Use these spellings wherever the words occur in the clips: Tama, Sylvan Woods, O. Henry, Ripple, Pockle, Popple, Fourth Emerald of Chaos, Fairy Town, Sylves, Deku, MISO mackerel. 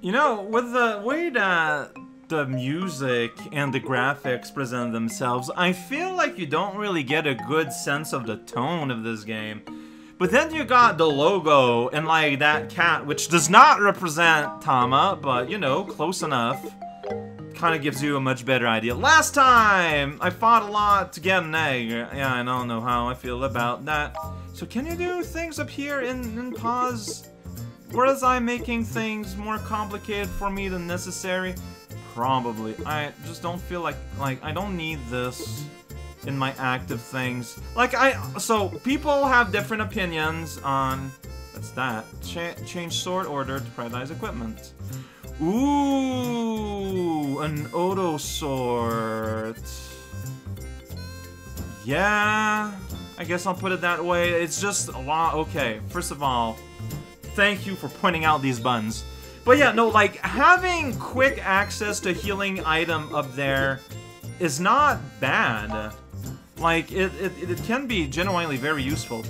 You know, with the way that the music and the graphics present themselves, I feel like you don't really get a good sense of the tone of this game. But then you got the logo and like that cat, which does not represent Tama, but you know, close enough. Kind of gives you a much better idea. Last time, I fought a lot to get an egg. Yeah, I don't know how I feel about that. So can you do things up here in pause? Whereas I'm making things more complicated for me than necessary? Probably. I just don't feel like I don't need this in my active things. Like so people have different opinions on, what's that? Change sword order to prioritize equipment. Ooh, an Odo sword. Yeah, I guess I'll put it that way. It's just a lot, okay, first of all, thank you for pointing out these buns. But yeah, no, like, having quick access to healing item up there is not bad. Like, it can be genuinely very useful.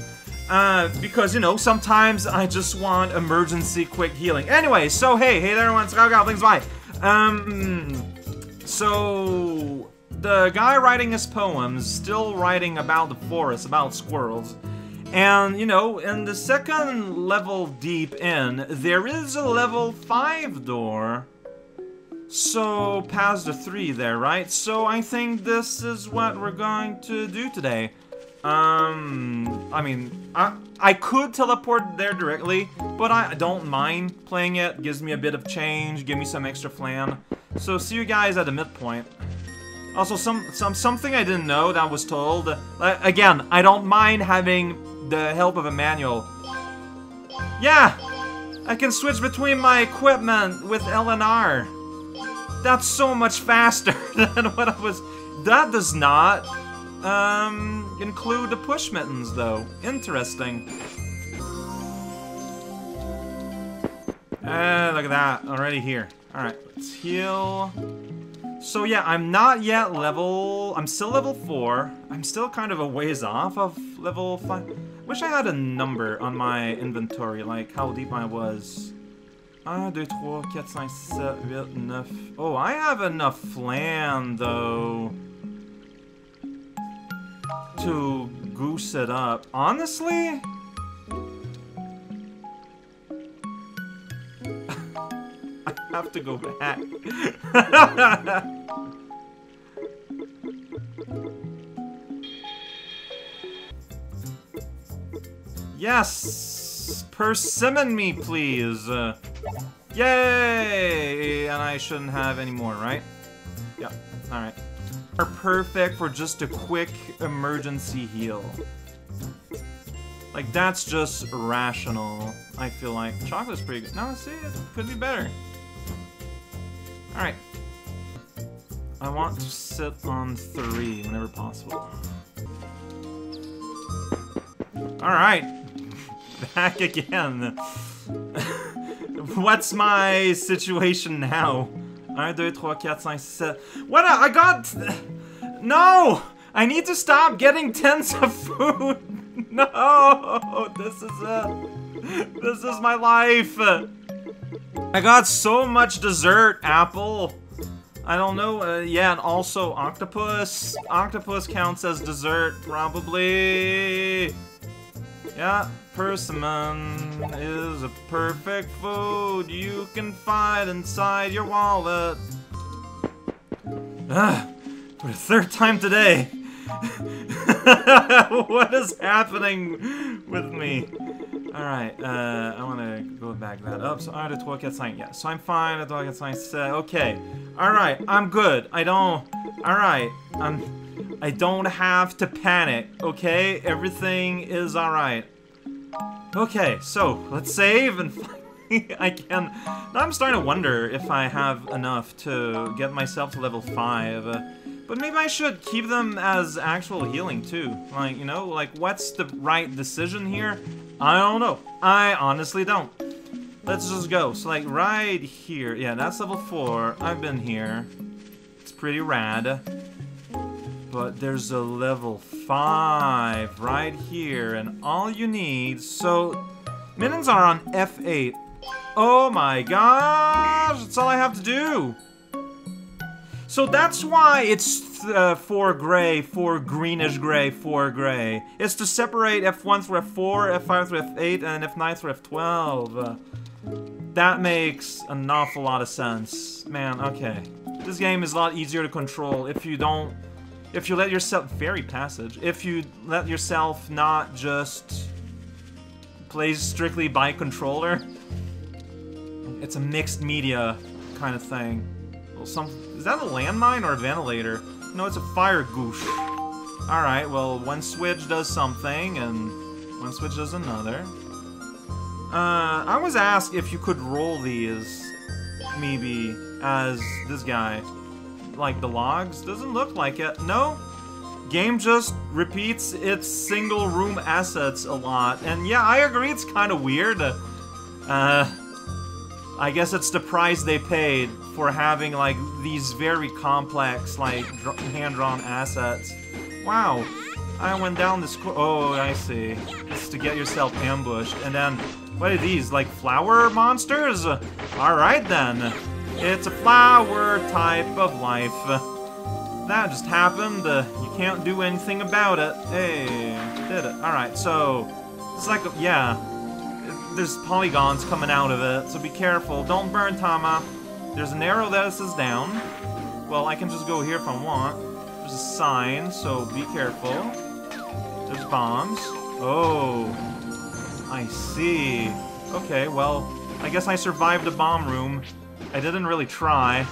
Because, you know, sometimes I just want emergency quick healing. Anyway, so hey there everyone, Goblins, bye! So the guy writing his poems, still writing about the forest, about squirrels. And, you know, in the second level deep in, there is a level 5 door. So, past the 3 there, right? So, I think this is what we're going to do today. I mean, I could teleport there directly, but I don't mind playing it. Gives me a bit of change, give me some extra flan. So, see you guys at the midpoint. Also, something I didn't know that was told. Again, I don't mind having the help of a manual. Yeah! I can switch between my equipment with L and R. That's so much faster than what I was... That does not include the push mittens, though. Interesting. Look at that. Already here. Alright, let's heal. So yeah, I'm not yet level... I'm still level 4. I'm still kind of a ways off of level 5. Wish I had a number on my inventory, like how deep I was. 1, 2, 3, 4, 5, 6, 8, 9... Oh, I have enough flan, though, to goose it up. Honestly? Have to go back. Yes! Persimmon me, please! Yay! And I shouldn't have any more, right? Yep, alright. Are perfect for just a quick emergency heal. Like, that's just rational, I feel like. Chocolate's pretty good. No, see, it could be better. Alright. I want to sit on 3 whenever possible. Alright. Back again. What's my situation now? 1, 2, 3, 4, 5, 6... What? I got... No! I need to stop getting tins of food! No! This is it. This is my life. I got so much dessert, Apple. I don't know, yeah, and also octopus. Octopus counts as dessert, probably. Yeah, persimmon is a perfect food you can find inside your wallet. Ugh, for the 3rd time today. What is happening with me? Alright, I want to go back that up. So, I had a 12 cat sign. Yeah, so I'm fine. I had a 12 cat sign. Okay. Alright, I'm good. I don't. Alright. I don't have to panic, okay? Everything is alright. Okay, so let's save and finally I can. Now I'm starting to wonder if I have enough to get myself to level 5. But maybe I should keep them as actual healing too. Like, you know, like what's the right decision here? I don't know. I honestly don't. Let's just go. So like right here. Yeah, that's level 4. I've been here. It's pretty rad. But there's a level 5 right here and all you need. So mittens are on F8. Oh my gosh, that's all I have to do. So that's why it's 4 gray, 4 greenish gray, 4 gray. It's to separate F1 through F4, F5 through F8, and F9 through F12. That makes an awful lot of sense. Man, okay. This game is a lot easier to control if you don't... If you let yourself... Fairy Passage. If you let yourself not just... play strictly by controller. It's a mixed media kind of thing. Well, is that a landmine or a ventilator? No, it's a fire goosh. Alright, well, one switch does something, and one switch does another. I was asked if you could roll these, maybe, as this guy. Like the logs? Doesn't look like it. No? Game just repeats its single room assets a lot. And yeah, I agree, it's kind of weird. I guess it's the price they paid for having, like, these very complex, like, hand-drawn assets. Wow. I went down this... Oh, I see. It's to get yourself ambushed. And then, what are these? Like, flower monsters? Alright then. It's a flower type of life. That just happened. You can't do anything about it. Hey, did it. Alright, so... It's like, yeah. There's polygons coming out of it, so be careful. Don't burn, Tama. There's an arrow that says down. Well, I can just go here if I want. There's a sign, so be careful. There's bombs. Oh, I see. Okay, well, I guess I survived the bomb room. I didn't really try.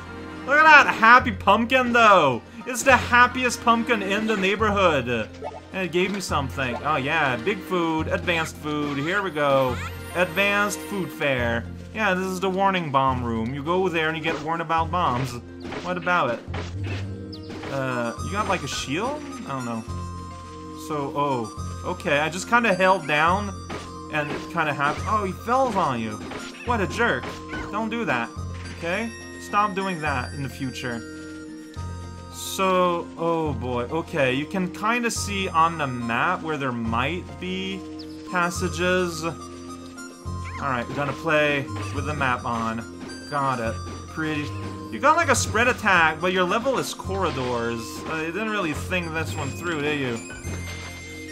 Look at that happy pumpkin, though! It's the happiest pumpkin in the neighborhood. And it gave me something. Oh yeah, big food, advanced food, here we go. Advanced food fair. Yeah, this is the warning bomb room. You go there and you get warned about bombs. What about it? You got like a shield? I don't know. So, oh. Okay, I just kind of held down and it kind of happened. Oh, he fell on you. What a jerk. Don't do that. Okay? Stop doing that in the future. So, oh boy. Okay, you can kind of see on the map where there might be passages. Alright, we're gonna play with the map on. Got it. Pretty... You got like a spread attack, but your level is corridors. You didn't really think this one through, did you?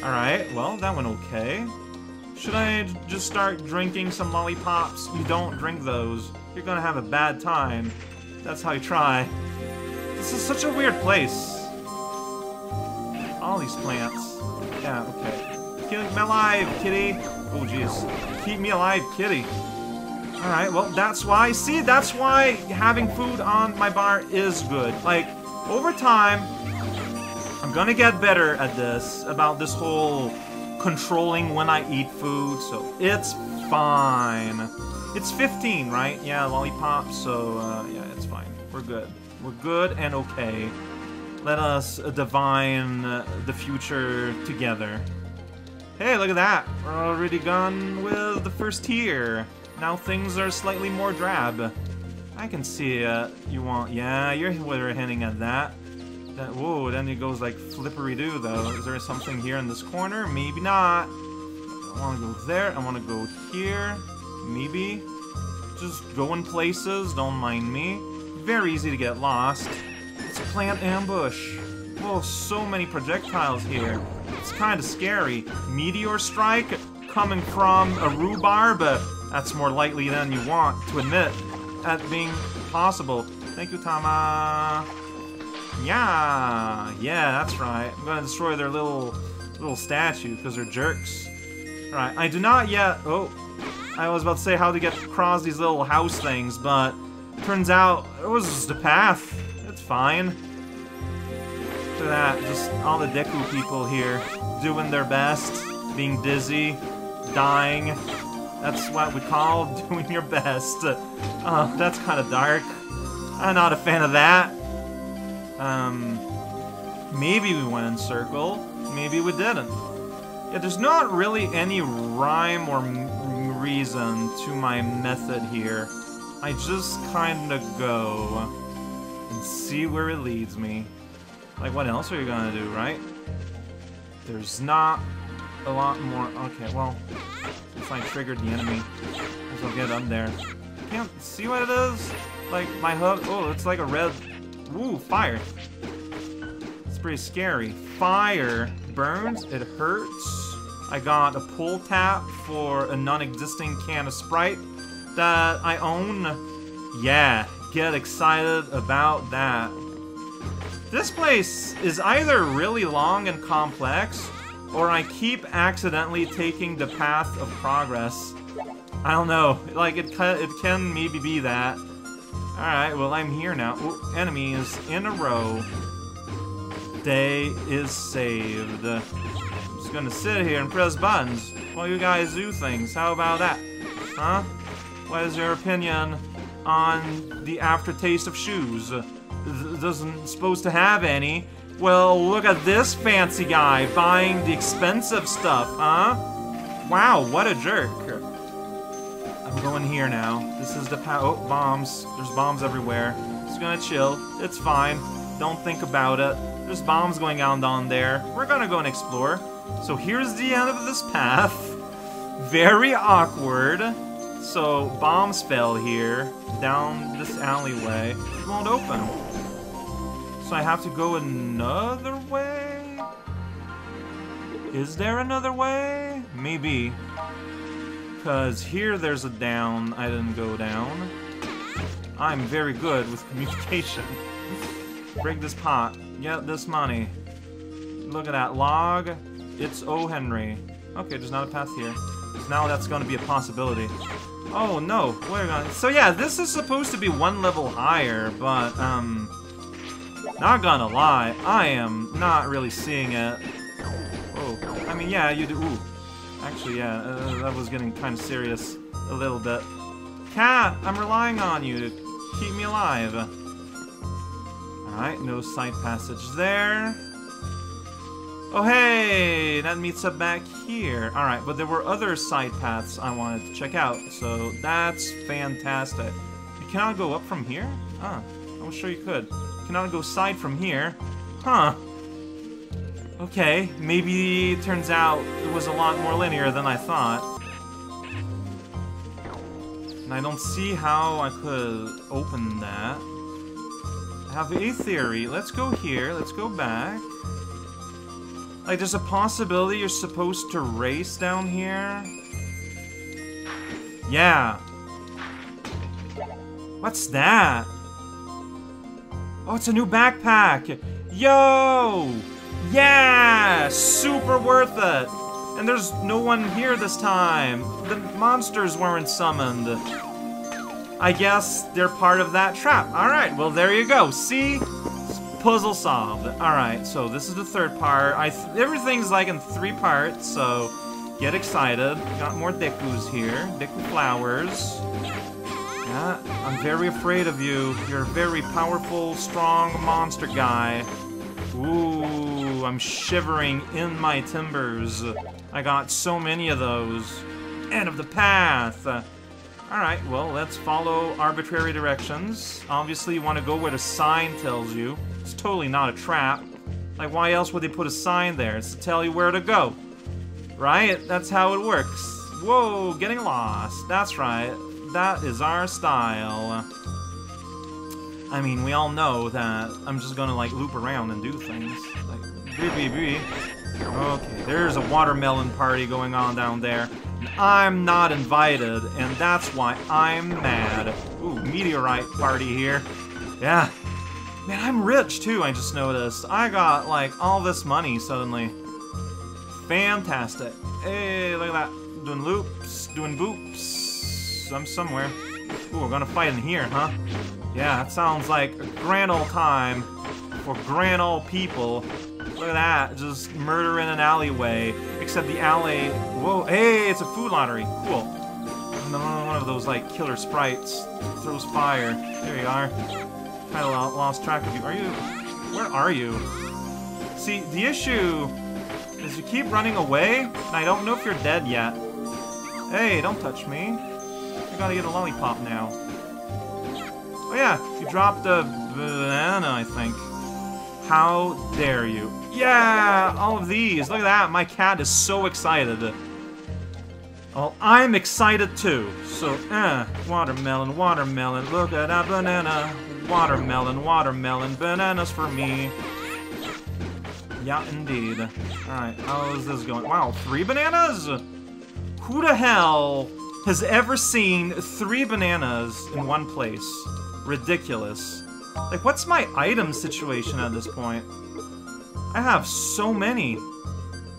Alright, well, that went okay. Should I just start drinking some lollipops? You don't drink those. You're gonna have a bad time. That's how you try. This is such a weird place. All these plants. Yeah, okay. Keep me alive, kitty. Oh, jeez. Keep me alive, kitty. Alright, well, that's why. See, that's why having food on my bar is good. Like, over time, I'm gonna get better at this, about this whole controlling when I eat food, so it's fine. It's 15, right? Yeah, lollipop, so, yeah, it's fine. We're good. We're good and okay. Let us divine the future together. Hey, look at that! We're already gone with the first tier. Now things are slightly more drab. I can see you want... Yeah, you're hinting at that. Whoa, then it goes like flippery-doo, though. Is there something here in this corner? Maybe not. I want to go there. I want to go here. Maybe. Just going places. Don't mind me. Very easy to get lost. It's a plant ambush. Whoa, so many projectiles here. It's kind of scary. Meteor strike coming from a rhubarb. That's more likely than you want to admit at being possible. Thank you, Tama. Yeah, that's right. I'm gonna destroy their little statue because they're jerks. All right, I do not yet. Oh, I was about to say how to get across these little house things, but turns out it was just a path. It's fine. Look at that, just all the Deku people here, doing their best, being dizzy, dying. That's what we call doing your best. That's kind of dark. I'm not a fan of that. Maybe we went in circle, maybe we didn't. Yeah, there's not really any rhyme or reason to my method here. I just kind of go and see where it leads me. Like, what else are you gonna do, right? There's not a lot more... Okay, well, if I triggered the enemy. Because I'll get up there. I can't see what it is. Like, my hook. Oh, it's like a red. Ooh, fire. It's pretty scary. Fire burns. It hurts. I got a pull tap for a non-existing can of Sprite that I own. Yeah, get excited about that. This place is either really long and complex, or I keep accidentally taking the path of progress. I don't know. Like, it can maybe be that. Alright, well, I'm here now. Ooh, enemies in a row. Day is saved. I'm just gonna sit here and press buttons while you guys do things. How about that? Huh? What is your opinion on the aftertaste of shoes? Doesn't supposed to have any. Well, look at this fancy guy buying the expensive stuff, huh? Wow, what a jerk. I'm going here now. This is the oh, bombs. There's bombs everywhere. Just gonna chill. It's fine. Don't think about it. There's bombs going on down there. We're gonna go and explore. So here's the end of this path. Very awkward. So, bombs fell here, down this alleyway. It won't open. So I have to go another way? Is there another way? Maybe. Because here there's a down. I didn't go down. I'm very good with communication. Break this pot. Get this money. Look at that log. It's O. Henry. Okay, there's not a path here. So now that's going to be a possibility. Oh no, we're going. So yeah, this is supposed to be one level higher, but not gonna lie, I am not really seeing it. Oh, I mean, yeah, you do. Ooh, actually, yeah, that was getting kind of serious a little bit. Cat, I'm relying on you to keep me alive. All right, no side passage there. Oh hey, that meets up back here. Alright, but there were other side paths I wanted to check out, so that's fantastic. You cannot go up from here? Ah, I was sure you could. You cannot go side from here. Huh. Okay, maybe it turns out it was a lot more linear than I thought. And I don't see how I could open that. I have a theory. Let's go here, let's go back. Like, there's a possibility you're supposed to race down here? Yeah. What's that? Oh, it's a new backpack! Yo! Yeah! Super worth it! And there's no one here this time. The monsters weren't summoned. I guess they're part of that trap. Alright, well, there you go. See? Puzzle solved. Alright, so this is the third part. Everything's like in three parts, so get excited. Got more Dekus here. Deku flowers. Yeah, I'm very afraid of you. You're a very powerful, strong monster guy. Ooh, I'm shivering in my timbers. I got so many of those. End of the path. Alright, well, let's follow arbitrary directions. Obviously, you want to go where the sign tells you. It's totally not a trap. Like, why else would they put a sign there? It's to tell you where to go. Right? That's how it works. Whoa, getting lost. That's right. That is our style. I mean, we all know that I'm just gonna, like, loop around and do things. Like, bee. Okay, there's a watermelon party going on down there. And I'm not invited, and that's why I'm mad. Ooh, meteorite party here. Yeah. Man, I'm rich, too, I just noticed. I got, like, all this money suddenly. Fantastic. Hey, look at that. Doing loops, doing boops. I'm somewhere. Ooh, we're gonna fight in here, huh? Yeah, that sounds like a grand old time for grand old people. Look at that, just murder in an alleyway. Except the alley... Whoa, hey, it's a food lottery. Cool. Another one of those, like, killer sprites. Throws fire. There you are. I lost track of you. Are you... Where are you? See, the issue is you keep running away, and I don't know if you're dead yet. Hey, don't touch me. I gotta get a lollipop now. Oh yeah, you dropped a banana, I think. How dare you. Yeah, all of these. Look at that, my cat is so excited. Well, I'm excited too. So, watermelon, watermelon, look at that banana. Watermelon, watermelon, bananas for me. Yeah, indeed. Alright, how is this going? Wow, 3 bananas? Who the hell has ever seen 3 bananas in one place? Ridiculous. Like, what's my item situation at this point? I have so many.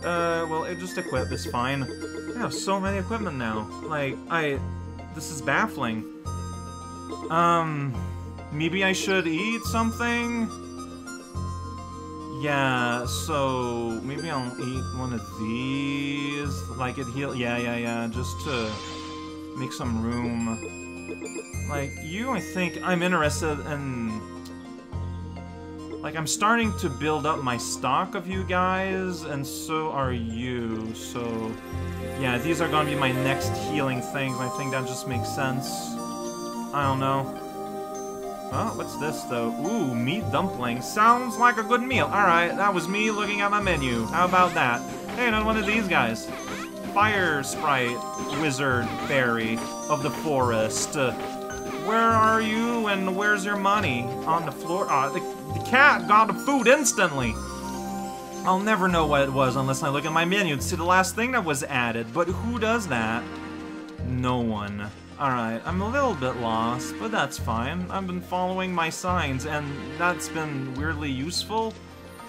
Well, it just equip is fine. I have so many equipment now. Like, this is baffling. Maybe I should eat something? Yeah, so maybe I'll eat one of these. Like it heal. Yeah. Just to make some room. Like you, I think I'm interested in. Like I'm starting to build up my stock of you guys, and so are you. So yeah, these are gonna be my next healing things. I think that just makes sense. I don't know. Oh, what's this, though? Ooh, meat dumplings. Sounds like a good meal. Alright, that was me looking at my menu. How about that? Hey, another one of these guys. Fire sprite, wizard, fairy of the forest. Where are you and where's your money? On the floor? The cat got the food instantly. I'll never know what it was unless I look at my menu to see the last thing that was added. But who does that? No one. Alright, I'm a little bit lost, but that's fine. I've been following my signs, and that's been weirdly useful.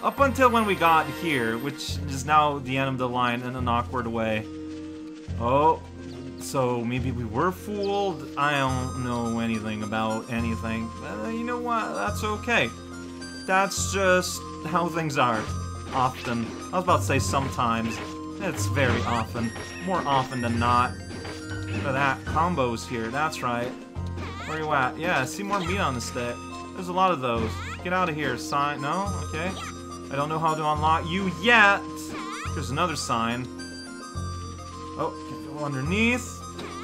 Up until when we got here, which is now the end of the line in an awkward way. Oh, so maybe we were fooled? I don't know anything about anything. You know what? That's okay. That's just how things are. Often. I was about to say sometimes. It's very often. More often than not. Look at that. Combos here. That's right. Where you at? Yeah, see more meat on the stick. There's a lot of those. Get out of here. Sign. No? Okay. I don't know how to unlock you yet. There's another sign. Oh, go underneath.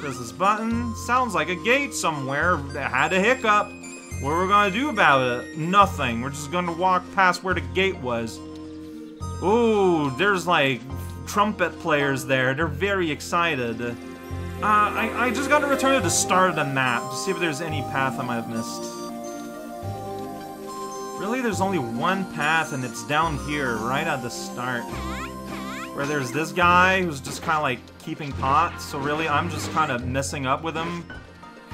There's this button. Sounds like a gate somewhere. It had a hiccup. What are we gonna do about it? Nothing. We're just gonna walk past where the gate was. Ooh, there's like trumpet players there. They're very excited. I just gotta return to the start of the map to see if there's any path I might have missed. Really, there's only one path, and it's down here, right at the start. Where there's this guy who's just kinda like keeping pot, so really I'm just kinda messing up with him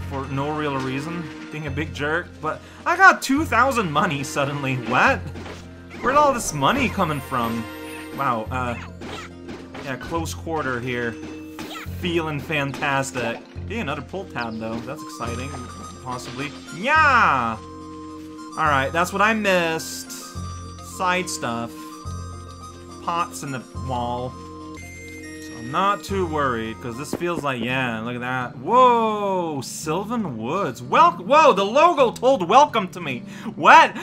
for no real reason, being a big jerk, but I got 2,000 money suddenly, what? Where'd all this money coming from? Wow, yeah, close quarter here. Feeling fantastic. Hey, another pull tab, though. That's exciting. Possibly. Yeah! Alright, that's what I missed. Side stuff. Pots in the wall. So I'm not too worried, because this feels like, yeah, look at that. Whoa! Sylvan Woods. Whoa, the logo told welcome to me. What?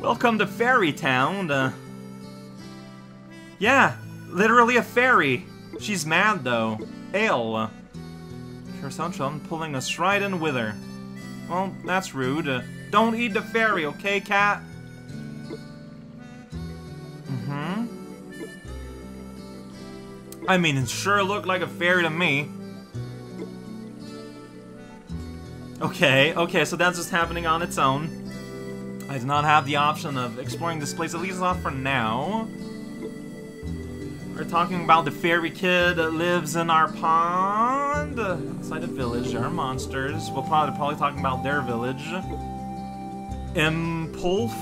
Welcome to Fairy Town. Yeah. Literally a fairy. She's mad, though. Ale. Sure sounds fun, pulling us right in with her. Well, that's rude. Don't eat the fairy, okay, cat? Mm-hmm. I mean, it sure looked like a fairy to me. Okay, so that's just happening on its own. I do not have the option of exploring this place, at least not for now. We're talking about the fairy kid that lives in our pond. Outside the village, there are monsters. We'll probably talking about their village. Impulse.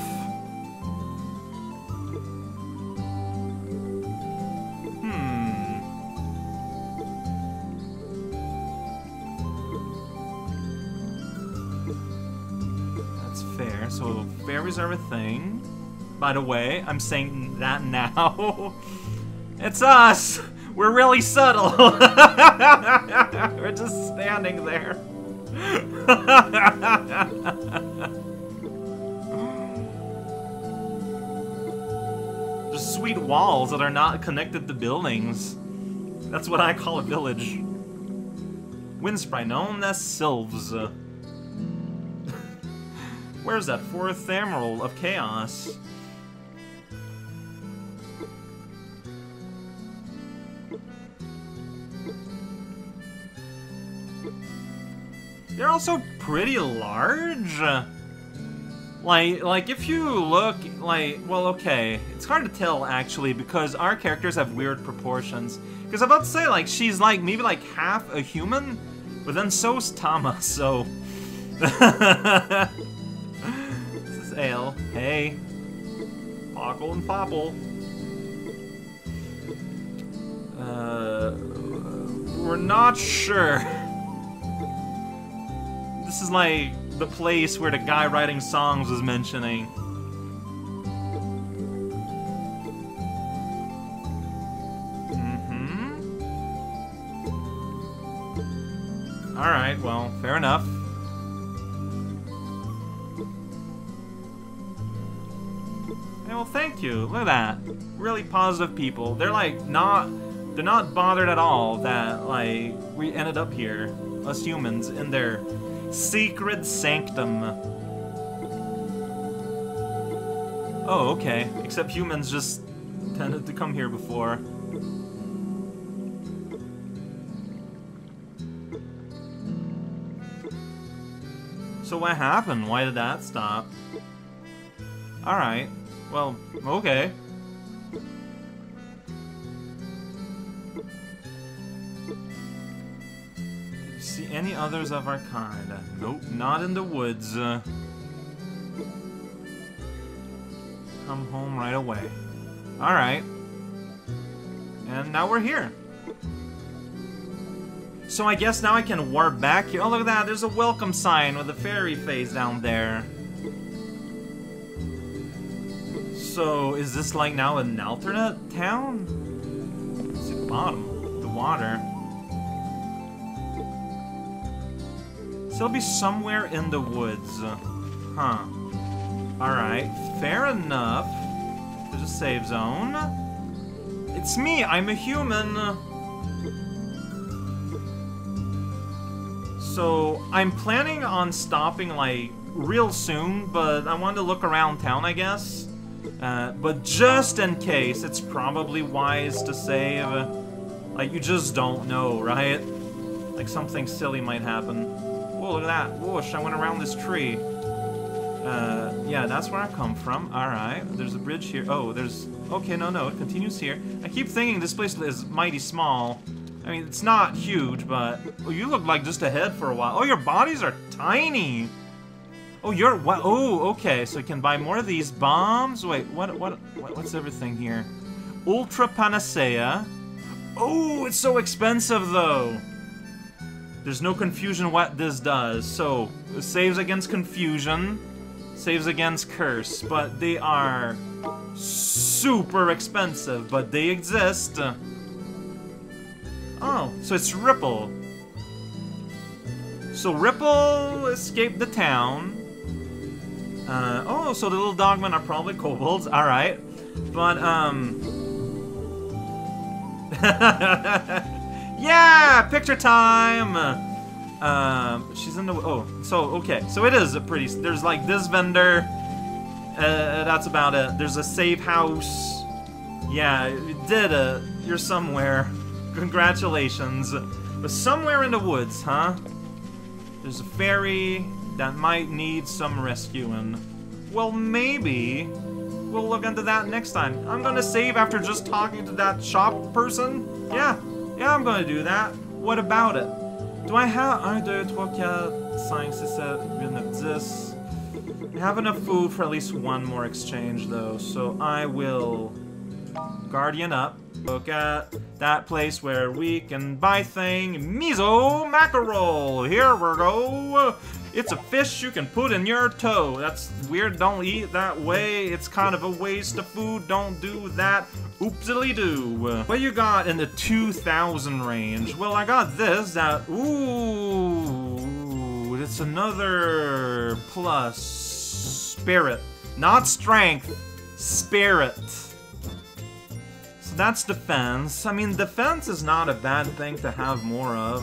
That's fair. So fairies are a thing. By the way, I'm saying that now. It's us! We're really subtle! We're just standing there. Just sweet walls that are not connected to buildings. That's what I call a village. Windsprite, known as Sylves. Where's that Fourth Emerald of Chaos? they're also pretty large. Like, if you look, like, well, okay, it's hard to tell, actually, because our characters have weird proportions. Because I'm about to say, like, she's, like, maybe, like, half a human, but then so's Tama, so... This is Ale. Hey. Pockle and Popple. We're not sure. This is, like... the place where the guy writing songs was mentioning. Mm-hmm. Alright, well, fair enough. Hey, well, thank you. Look at that. Really positive people. They're, like, they're not bothered at all that, like, we ended up here, us humans, in their secret sanctum. Oh, okay. Except humans just tended to come here before. So what happened? Why did that stop? Alright. Well, okay. See any others of our kind? Nope, not in the woods. Come home right away. Alright. And now we're here. So I guess now I can warp back here. Oh, look at that. There's a welcome sign with a fairy face down there. So is this like now an alternate town? It's at the bottom. The water. So it'll be somewhere in the woods. Huh. Alright, fair enough. There's a save zone. It's me, I'm a human. So, I'm planning on stopping, like, real soon, but I wanted to look around town, I guess. But just in case, it's probably wise to save. Like, you just don't know, right? Like, something silly might happen. Whoa, look at that. Whoosh, I went around this tree. Yeah, that's where I come from. Alright, there's a bridge here. Oh, there's... Okay, no, it continues here. I keep thinking this place is mighty small. I mean, it's not huge, but... Oh, you look like just a head for a while. Oh, your bodies are tiny! Oh, you're... What? Oh, okay, so you can buy more of these bombs. Wait, what's everything here? Ultra Panacea. Oh, it's so expensive, though! There's no confusion what this does, so it saves against confusion, saves against curse, but they are super expensive, but they exist. Oh, so it's Ripple. So Ripple escaped the town. Oh, so the little dogmen are probably kobolds, alright. But, yeah! Picture time! She's in the... Oh, so, okay. So it is a pretty... There's, like, this vendor. That's about it. There's a safe house. Yeah, you did it. You're somewhere. Congratulations. But somewhere in the woods, huh? There's a fairy that might need some rescuing. Well, maybe we'll look into that next time. I'm gonna save after just talking to that shop person. Yeah. Yeah, I'm gonna do that. What about it? Do I have 1, 2, 3, 4, 5, 6, 7, 8, 9, 10? I have enough food for at least one more exchange, though, so I will guardian up. Look at that place where we can buy thing. MISO mackerel! Here we go! It's a fish you can put in your toe. That's weird, don't eat that way. It's kind of a waste of food, don't do that. Oopsily-doo. What you got in the 2,000 range? Well, I got this, that... Ooh, it's another plus spirit. Not strength, spirit. So that's defense. I mean, defense is not a bad thing to have more of.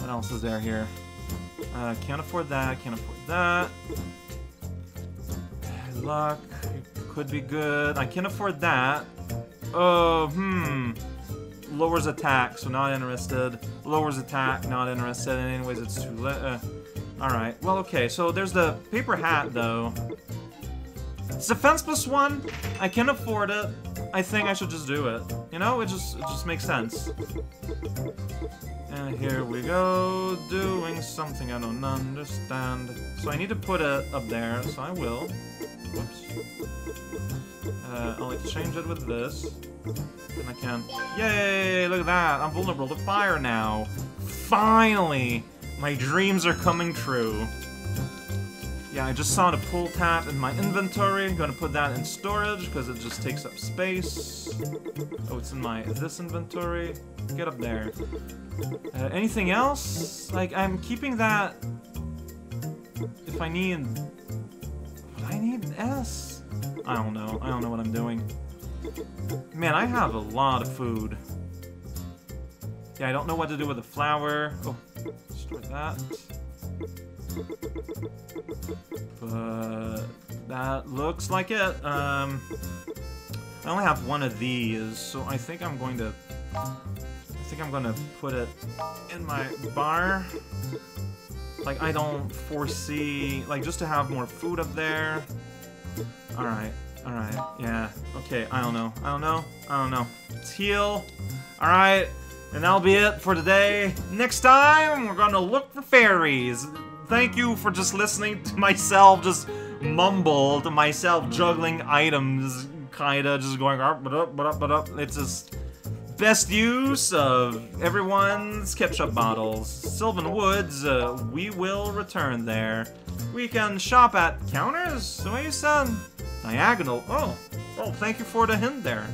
What else is there here? Can't afford that, can't afford that. Luck. Could be good. I can't afford that. Oh, lowers attack, so not interested. Lowers attack, not interested. And anyways, it's too late. Alright, well, okay, so there's the paper hat, though. It's defense plus one. I can afford it. I think I should just do it. You know, it just makes sense. And here we go, doing something I don't understand. So I need to put it up there, so I will. Whoops. I'll exchange it with this. And I can... Yay! Look at that! I'm vulnerable to fire now! Finally! My dreams are coming true. Yeah, I just saw the pull tab in my inventory. I'm gonna put that in storage, because it just takes up space. Oh, it's in my this inventory. Get up there. Anything else? Like, I'm keeping that... If I need... Would I need an S? I don't know. I don't know what I'm doing. Man, I have a lot of food. Yeah, I don't know what to do with the flour. Oh, store that. But that looks like it. I only have one of these, so I think I'm going to... put it in my bar. Like, I don't foresee... Like, just to have more food up there. Alright, alright, yeah. Okay, I don't know. Let's heal. Alright, and that'll be it for today. Next time, we're gonna look for fairies. Thank you for just listening to myself just mumble to myself, juggling items, kinda just going up, but up, but up, but up. It's just best use of everyone's ketchup bottles. Sylvan Woods, we will return there. We can shop at counters. So you said diagonal. Oh, thank you for the hint there.